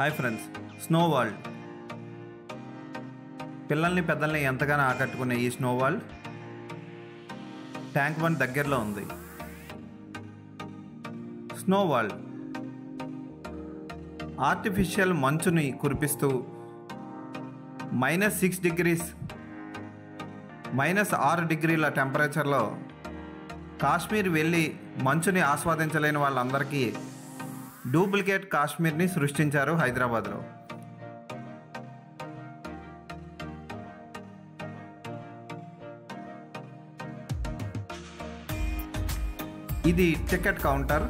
Hi friends, snow world పిల్లల్ని పెద్దల్ని ఎంతగానో ఆకట్టుకునే ఈ స్నో వరల్డ్ ట్యాంక్ బండ్ దగ్గరలో ఉంది. స్నో వరల్డ్ ఆర్టిఫిషియల్ మంచుని కురిపిస్తూ -6 డిగ్రీస్ -6 డిగ్రీల టెంపరేచర్లో కాశ్మీర్ వెళ్ళి మంచుని ఆస్వాదించలేని వాళ్ళందరికీ డూప్లికేట్ కాశ్మీర్ని సృష్టించారు హైదరాబాద్లో. ఇది టికెట్ కౌంటర్.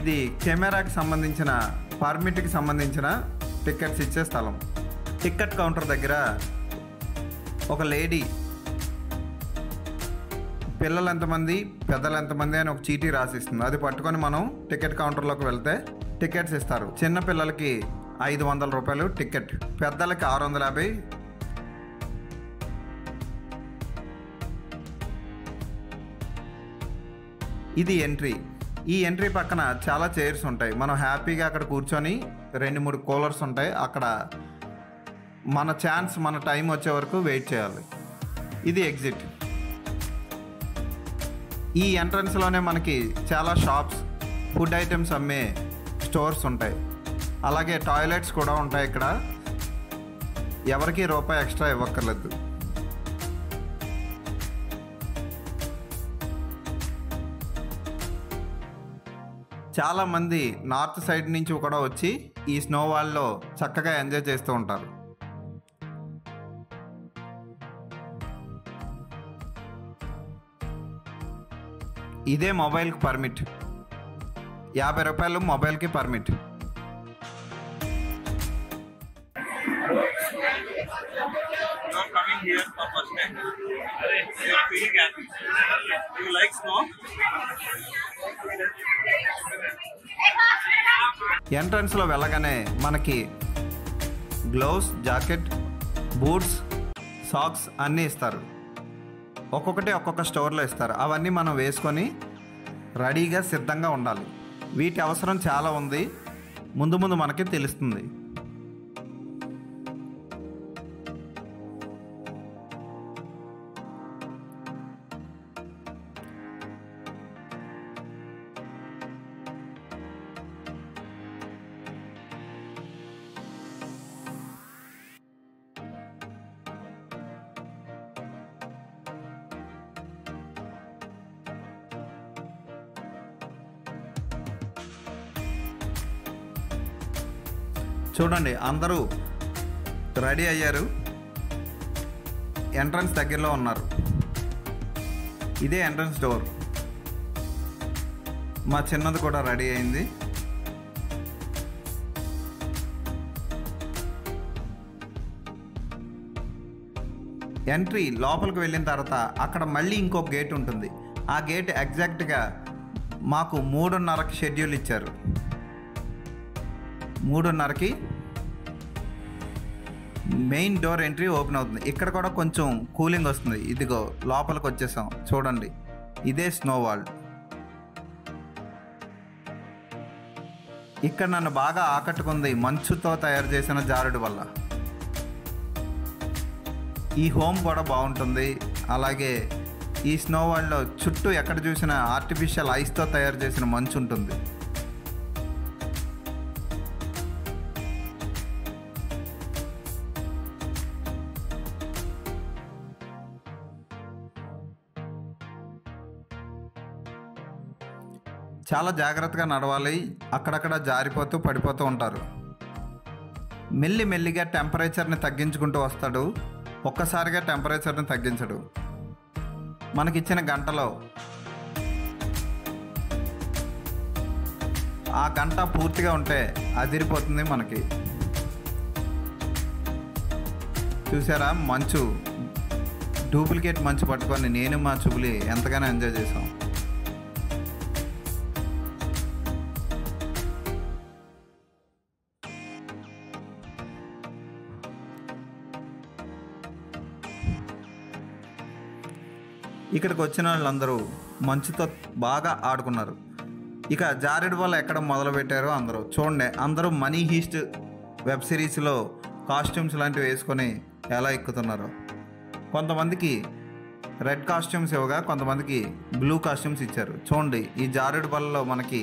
ఇది కెమెరాకి సంబంధించిన, పర్మిట్కి సంబంధించిన టికెట్స్ ఇచ్చే స్థలం. టికెట్ కౌంటర్ దగ్గర ఒక లేడీ పిల్లలు ఎంతమంది పెద్దలు ఎంతమంది అని ఒక చీటీ రాసిస్తుంది. అది పట్టుకొని మనం టికెట్ కౌంటర్లోకి వెళ్తే టికెట్స్ ఇస్తారు. చిన్న పిల్లలకి 500 రూపాయలు టికెట్, పెద్దలకి 650. ఇది ఎంట్రీ. ఈ ఎంట్రీ పక్కన చాలా చైర్స్ ఉంటాయి. మనం హ్యాపీగా అక్కడ కూర్చొని 2-3 కూలర్స్ ఉంటాయి. అక్కడ మన ఛాన్స్, మన టైం వచ్చే వరకు వెయిట్ చేయాలి. ఇది ఎగ్జిట్. ఈ ఎంట్రన్స్లోనే మనకి చాలా షాప్స్, ఫుడ్ ఐటమ్స్ అమ్మే స్టోర్స్ ఉంటాయి. అలాగే టాయిలెట్స్ కూడా ఉంటాయి. ఇక్కడ ఎవరికి రూపాయి ఎక్స్ట్రా ఇవ్వక్కర్లేదు. చాలామంది నార్త్ సైడ్ నుంచి కూడా వచ్చి ఈ స్నో వాల్లో చక్కగా ఎంజాయ్ చేస్తూ ఉంటారు. ఇదే మొబైల్కి పర్మిట్, 50 రూపాయలు మొబైల్కి పర్మిట్. ఎంట్రన్స్లో వెళ్ళగానే మనకి గ్లౌస్, జాకెట్, బూట్స్, సాక్స్ అన్నీ ఇస్తారు. ఒక్కొక్కటి ఒక్కొక్క స్టోర్లో ఇస్తారు. అవన్నీ మనం వేసుకొని రెడీగా సిద్ధంగా ఉండాలి. వీటి అవసరం చాలా ఉంది, ముందు ముందు మనకి తెలుస్తుంది. చూడండి, అందరూ రెడీ అయ్యారు, ఎంట్రన్స్ దగ్గరలో ఉన్నారు. ఇదే ఎంట్రన్స్ డోర్. మా చిన్నది కూడా రెడీ అయింది. ఎంట్రీ లోపలికి వెళ్ళిన తర్వాత అక్కడ మళ్ళీ ఇంకో గేట్ ఉంటుంది. ఆ గేట్ ఎగ్జాక్ట్గా మాకు 3:30కి షెడ్యూల్ ఇచ్చారు. 3:30కి మెయిన్ డోర్ ఎంట్రీ ఓపెన్ అవుతుంది. ఇక్కడ కూడా కొంచెం కూలింగ్ వస్తుంది. ఇదిగో లోపలికి వచ్చేసాం. చూడండి, ఇదే స్నో వరల్డ్. ఇక్కడ నన్ను బాగా ఆకట్టుకుంది మంచుతో తయారు చేసిన జారుడు వల్ల. ఈ హోమ్ కూడా బాగుంటుంది. అలాగే ఈ స్నో వరల్డ్లో చుట్టూ ఎక్కడ చూసిన ఆర్టిఫిషియల్ ఐస్తో తయారు చేసిన మంచు ఉంటుంది. చాలా జాగ్రత్తగా నడవాలి, అక్కడక్కడ జారిపోతూ పడిపోతూ ఉంటారు. మెల్లిమెల్లిగా టెంపరేచర్ని తగ్గించుకుంటూ వస్తాడు, ఒక్కసారిగా టెంపరేచర్ని తగ్గించడు. మనకిచ్చిన గంటలో ఆ గంట పూర్తిగా ఉంటే అదిరిపోతుంది మనకి. చూసారా, మంచు, డూప్లికేట్ మంచు పట్టుకొని నేను మా చుబులి ఎంతగానో ఎంజాయ్ చేసాం. ఇక్కడికి వచ్చిన వాళ్ళందరూ మంచుతో బాగా ఆడుకున్నారు. ఇక జారెడ్ వాళ్ళు ఎక్కడ మొదలుపెట్టారో అందరూ చూడండి. అందరూ మనీ హీస్ట్ వెబ్ సిరీస్లో కాస్ట్యూమ్స్ లాంటివి వేసుకొని ఎలా ఎక్కుతున్నారు. కొంతమందికి రెడ్ కాస్ట్యూమ్స్ ఇవ్వగా కొంతమందికి బ్లూ కాస్ట్యూమ్స్ ఇచ్చారు. చూడండి, ఈ జారుడు బల్లలో మనకి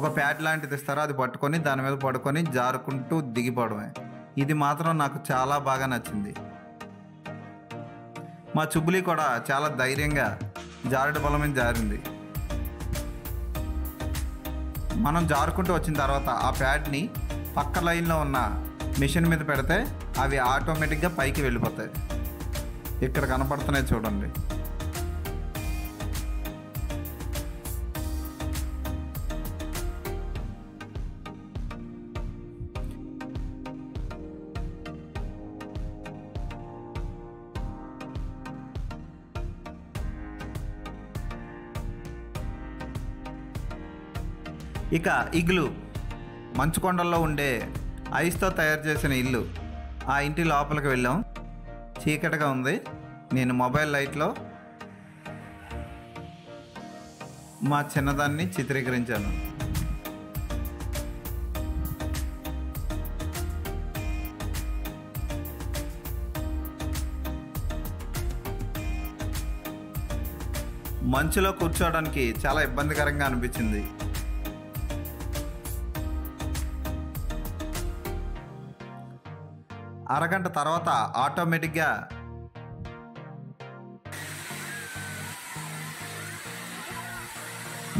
ఒక ప్యాడ్ లాంటిది ఇస్తారో అది పట్టుకొని దాని మీద పడుకొని జారుకుంటూ దిగిపోవడమే. ఇది మాత్రం నాకు చాలా బాగా నచ్చింది. మా చుబ్బులి కూడా చాలా ధైర్యంగా జారుడు బల్ల మీద జారింది. మనం జారుకుంటూ వచ్చిన తర్వాత ఆ ప్యాడ్ని పక్క లైన్లో ఉన్న మిషన్ మీద పెడితే అవి ఆటోమేటిక్గా పైకి వెళ్ళిపోతాయి. ఇక్కడ కనపడుతున్నాయి చూడండి. ఇక ఇగ్లు, మంచుకొండల్లో ఉండే ఐస్తో తయారు చేసిన ఇల్లు. ఆ ఇంటి లోపలికి వెళ్ళాం. చీకటిగా ఉంది. నేను మొబైల్ లైట్లో మా చిన్నదాన్ని చిత్రీకరించాను. మంచులో కూర్చోవడానికి చాలా ఇబ్బందికరంగా అనిపించింది. అరగంట తర్వాత ఆటోమేటిక్గా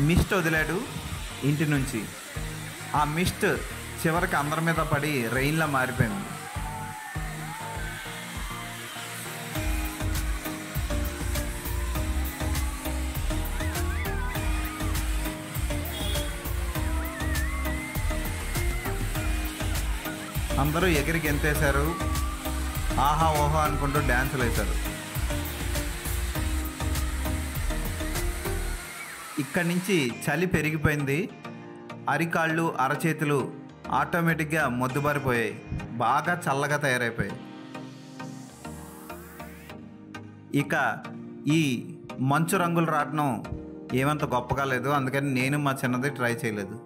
మిస్ట్ వదిలాడు ఇంటి నుంచి. ఆ మిస్ట్ చివరికి అందరి మీద పడి రెయిన్లా మారిపోయింది. అందరూ ఎగిరికి ఎంతేశారు. ఆహా ఓహో అనుకుంటూ డ్యాన్సులు వేశారు. ఇక్కడి నుంచి చలి పెరిగిపోయింది. అరికాళ్ళు అరచేతులు ఆటోమేటిక్గా మొద్దుబారిపోయాయి. బాగా చల్లగా తయారైపోయాయి. ఇక ఈ మంచు రంగులు రాటం ఏమంత గొప్పగా లేదు. అందుకని నేను మా చిన్నది ట్రై చేయలేదు.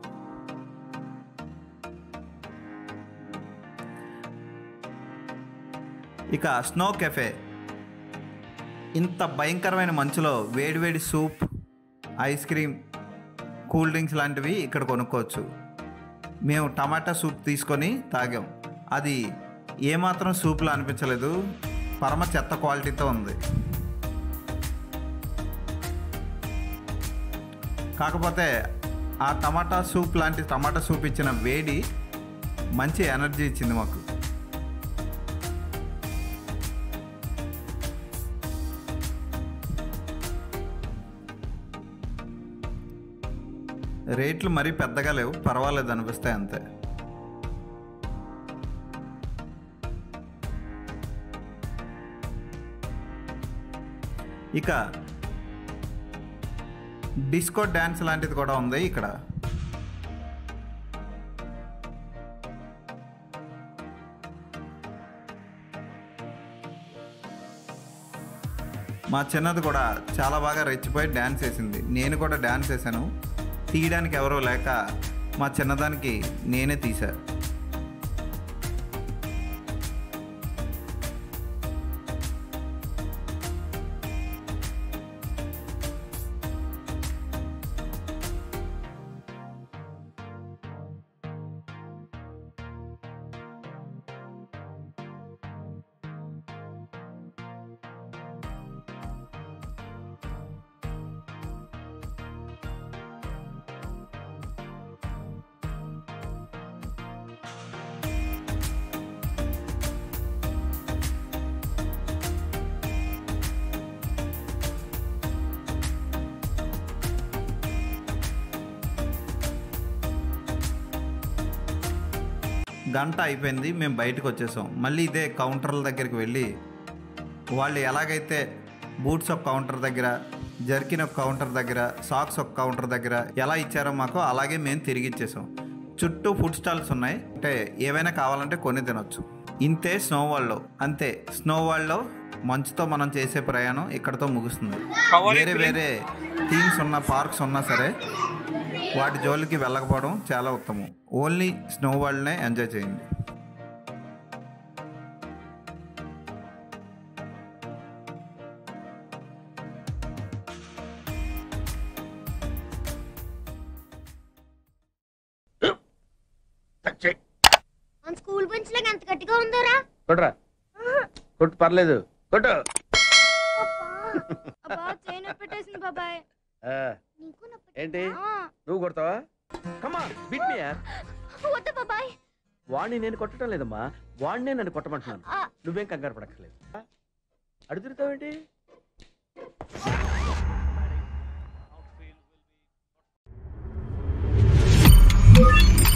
ఇక స్నో కెఫే, ఇంత భయంకరమైన మంచులో వేడివేడి soup, ice cream, cool drinks లాంటివి ఇక్కడ కొనుక్కోవచ్చు. మేము టమాటా సూప్ తీసుకొని తాగాం. అది ఏమాత్రం సూప్లా అనిపించలేదు. పరమ చెత్త క్వాలిటీతో ఉంది. కాకపోతే ఆ టమాటా సూప్ లాంటి టమాటా సూప్ ఇచ్చిన వేడి మంచి ఎనర్జీ ఇచ్చింది మాకు. రేట్లు మరీ పెద్దగా లేవు, పర్వాలేదు అనిపిస్తాయి అంతే. ఇక డిస్కో డ్యాన్స్ లాంటిది కూడా ఉంది ఇక్కడ. మా చిన్నది కూడా చాలా బాగా రెచ్చిపోయి డ్యాన్స్ వేసింది. నేను కూడా డ్యాన్స్ వేసాను. తీయడానికి ఎవరో లేక మా చిన్నదానికి నేనే తీశా. గంట అయిపోయింది. మేము బయటకు వచ్చేసాం. మళ్ళీ ఇదే కౌంటర్ల దగ్గరికి వెళ్ళి వాళ్ళు ఎలాగైతే బూట్స్ ఒక కౌంటర్ దగ్గర, జర్కిన్ ఒక కౌంటర్ దగ్గర, సాక్స్ ఒక కౌంటర్ దగ్గర ఎలా ఇచ్చారో మాకు అలాగే మేము తిరిగి ఇచ్చేసాం. చుట్టూ ఫుడ్ స్టాల్స్ ఉన్నాయి. అంటే ఏవైనా కావాలంటే కొని తినొచ్చు. ఇంతే స్నో వరల్డ్లో. అంతే, స్నో వరల్డ్లో మంచుతో మనం చేసే ప్రయాణం ఇక్కడతో ముగుస్తుంది. వేరే వేరే థీమ్స్ ఉన్న పార్క్స్ ఉన్నా సరే వాటి జోలికి వెళ్ళకపోవడం చాలా ఉత్తమం. ఓన్లీ స్నో వరల్డ్నే ఎంజాయ్ చేయండి. కొట్టు పర్లేదు కొట్టు. ఏంటి నువ్వు కొడతావా? వాణ్ణి నేను కొట్టడం లేదమ్మా, వాణ్ణే నన్ను కొట్టమంటున్నాను. నువ్వేం కంగారు పడక్కర్లేదు. అడుగుతావేంటి?